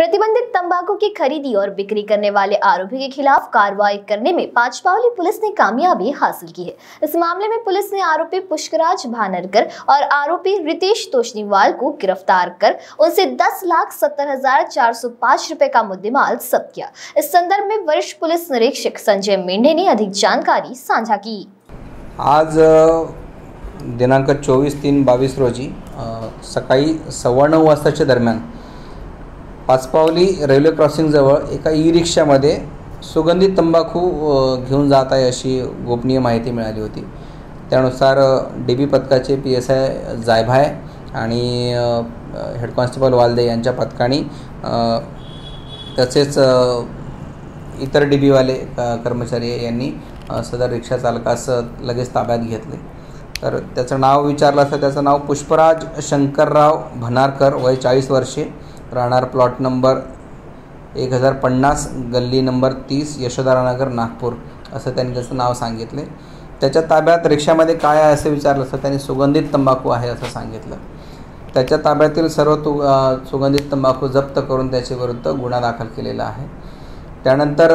प्रतिबंधित तंबाकू की खरीदी और बिक्री करने वाले आरोपी के खिलाफ कार्रवाई करने में पांचपावली पुलिस ने कामयाबी हासिल की है। इस मामले में पुलिस ने आरोपी पुष्पराज भणारकर और आरोपी रितेश तोषणीवाल को गिरफ्तार कर उनसे 10,70,405 रुपए का मुद्देमाल जब्त किया। इस संदर्भ में वरिष्ठ पुलिस निरीक्षक संजय मेढे ने अधिक जानकारी साझा की। आज दिनांक 24/3/22 रोजी सकाळी 9:15 वाजताच्या दरम्यान पांचपावली रेल्वे क्रॉसिंगजवळ एका ई रिक्षामध्ये सुगंधित तंबाखू घेऊन जात आहे अशी गोपनीय माहिती मिळाली होती। त्यानुसार डीबी पथकाचे PSI जयभाई आणि हेड कॉन्स्टेबल वालदे यांच्या पथकाने तसेच इतर डीबीवाले कर्मचारी यांनी सदर रिक्षा चालकास लगेच ताब्यात घेतले। तर त्याचं नाव विचारलं असता त्याचं नाव पुष्पराज शंकर राव भणारकर, वय 40 वर्षे, राहणार प्लॉट नंबर 1050, गल्ली नंबर 30, यशोदारा नगर, नागपुर असं त्यांनी त्याचं नाव सांगितले। त्याच्या ताब्यात रिक्षामध्ये काय आहे असे विचारलं असता त्यांनी सुगंधित तंबाखू आहे असं सांगितलं। त्याच्या ताब्यातील सर्व सुगंधित तंबाखू जप्त करून त्याच्याविरुद्ध गुन्हा दाखल केलेला आहे। त्यानंतर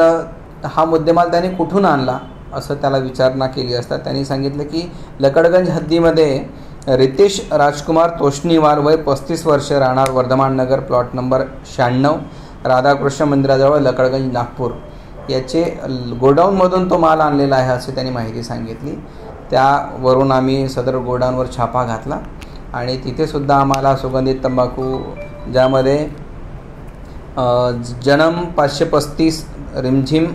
हा मुद्देमाल त्यांनी कुठून आणला असं त्याला विचारणा केली असता त्यांनी सांगितलं की लकड़गंज हद्दीमध्ये रितेश राजकुमार तोषणीवाल, वय 35 वर्षे, राहणार वर्धमान नगर, प्लॉट नंबर 96, राधाकृष्ण मंदिराजवळ, लकड़गंज, नागपूर याचे गोडाऊनमधून तो माल आणलेला आहे असे त्यांनी माहिती सांगितली। त्यावरून आम्ही सदर गोडाऊनवर छापा घातला आणि तिथेसुद्धा आम्हाला सुगंधित तंबाखू ज्यामध्ये जन्म 535, रिमझिम,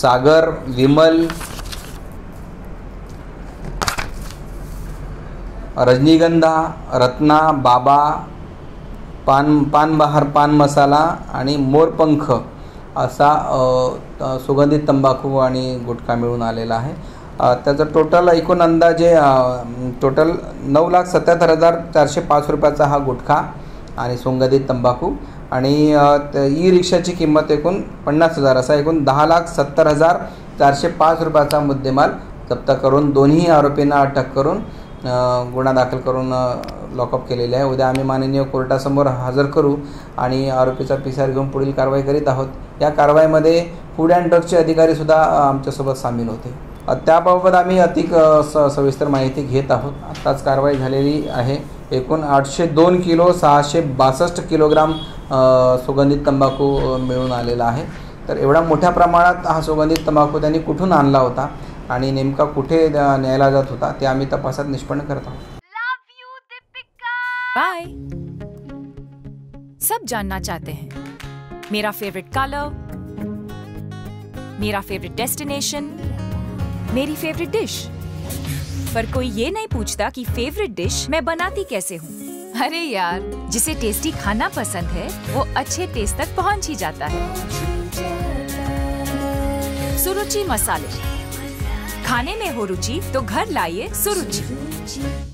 सागर, विमल, रजनीगंधा, रत्ना, बाबा, पानबहार, पान मसाला आणि मोरपंख असा सुगंधित तंबाखू आणि गुटखा मिळून आलेला आहे। त्याचा टोटल एकूण अंदाजे टोटल 9,77,405 रुपयाचा हा गुटखा आणि सुगंधित तंबाखू आणि ई रिक्षाची किंमत एकूण 50,000 असा एकूण 10,70,405 रुपयाचा मुद्देमाल जप्त करून दोन्ही आरोपींना अटक करून गुन्हा दाखल करून लॉकअप केलेले आहे। उद्या आम्ही माननीय कोर्टासमोर हजर करू आणि आरोपीचा PCR घेऊन पुढील कारवाई करीत आहोत। या कारवाईमध्ये फूड अँड ड्रग्सचे अधिकारीसुद्धा आमच्यासोबत सामील होते। त्याबाबत आम्ही अधिक सविस्तर माहिती घेत आहोत। आत्ताच कारवाई झालेली आहे। एकूण 802 किलो 662 किलोग्राम सुगंधित तंबाखू मिळून आलेला आहे। तर एवढा मोठ्या प्रमाणात हा सुगंधित तंबाखू त्यांनी कुठून आणला होता आणि नेमका कुठे न्यायला जात होता ते आम्ही तपासात निष्पन्न करत आहोत। बाय सब जानना चाहते हैं, मेरा फेवरेट कलर, मेरा फेवरेट डेस्टिनेशन, मेरी फेवरेट डिश, पर कोई ये नहीं पूछता कि फेवरेट डिश मैं बनाती कैसे हूँ। अरे यार, जिसे टेस्टी खाना पसंद है वो अच्छे टेस्ट तक पहुँच ही जाता है। सुरुचि मसाले, खाने में हो रुचि तो घर लाइए सुरुचि।